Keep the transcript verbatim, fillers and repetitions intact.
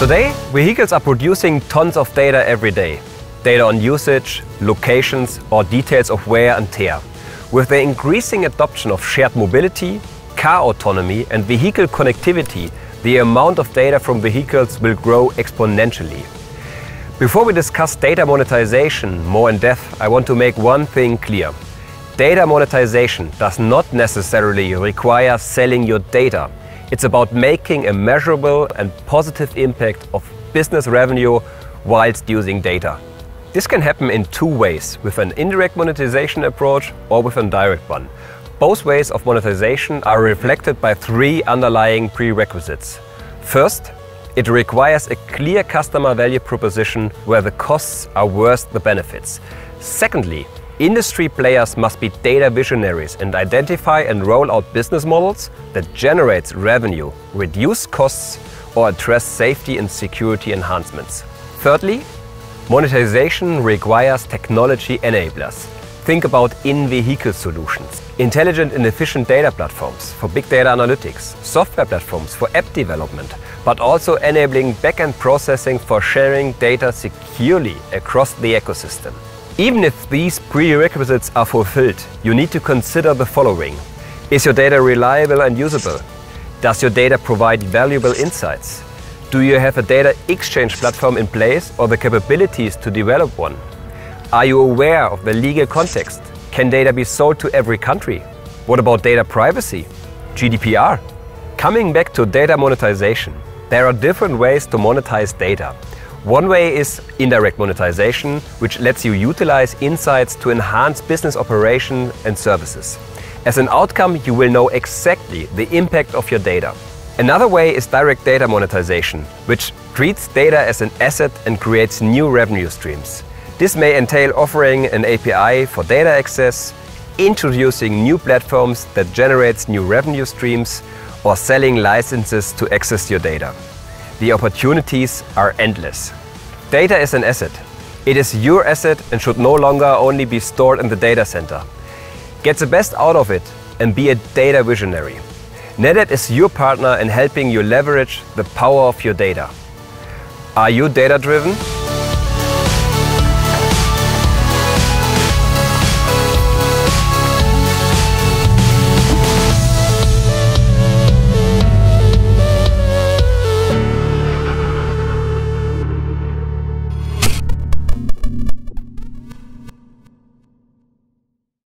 Today, vehicles are producing tons of data every day. Data on usage, locations or details of wear and tear. With the increasing adoption of shared mobility, car autonomy and vehicle connectivity, the amount of data from vehicles will grow exponentially. Before we discuss data monetization more in depth, I want to make one thing clear. Data monetization does not necessarily require selling your data. It's about making a measurable and positive impact of business revenue whilst using data. This can happen in two ways, with an indirect monetization approach or with a direct one. Both ways of monetization are reflected by three underlying prerequisites. First, it requires a clear customer value proposition where the costs are worth the benefits. Secondly, industry players must be data visionaries and identify and roll out business models that generate revenue, reduce costs or address safety and security enhancements. Thirdly, monetization requires technology enablers. Think about in-vehicle solutions, intelligent and efficient data platforms for big data analytics, software platforms for app development, but also enabling back-end processing for sharing data securely across the ecosystem. Even if these prerequisites are fulfilled, you need to consider the following. Is your data reliable and usable? Does your data provide valuable insights? Do you have a data exchange platform in place or the capabilities to develop one? Are you aware of the legal context? Can data be sold to every country? What about data privacy? G D P R? Coming back to data monetization, there are different ways to monetize data. One way is indirect monetization, which lets you utilize insights to enhance business operation and services. As an outcome, you will know exactly the impact of your data. Another way is direct data monetization, which treats data as an asset and creates new revenue streams. This may entail offering an A P I for data access, introducing new platforms that generates new revenue streams, or selling licenses to access your data. The opportunities are endless. Data is an asset. It is your asset and should no longer only be stored in the data center. Get the best out of it and be a data visionary. NetApp is your partner in helping you leverage the power of your data. Are you data-driven?